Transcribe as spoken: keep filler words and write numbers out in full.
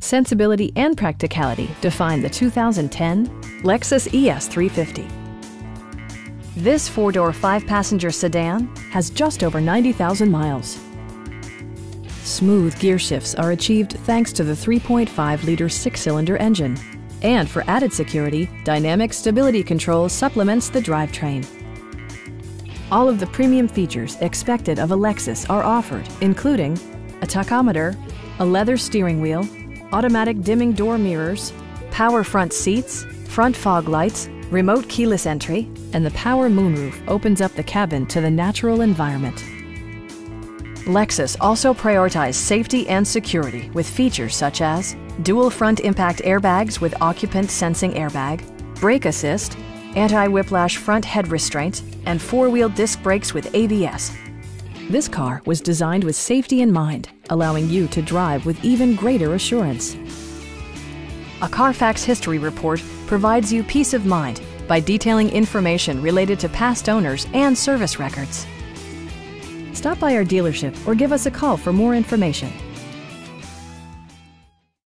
Sensibility and practicality define the two thousand ten Lexus E S three fifty. This four-door, five-passenger sedan has just over ninety thousand miles. Smooth gear shifts are achieved thanks to the three point five liter six-cylinder engine. And for added security, dynamic stability control supplements the drivetrain. All of the premium features expected of a Lexus are offered, including a tachometer, a leather steering wheel, automatic dimming door mirrors, power front seats, front fog lights, remote keyless entry, and the power moonroof opens up the cabin to the natural environment. Lexus also prioritizes safety and security with features such as dual front impact airbags with occupant sensing airbag, brake assist, anti-whiplash front head restraint, and four-wheel disc brakes with A B S. This car was designed with safety in mind, allowing you to drive with even greater assurance. A Carfax history report provides you peace of mind by detailing information related to past owners and service records. Stop by our dealership or give us a call for more information.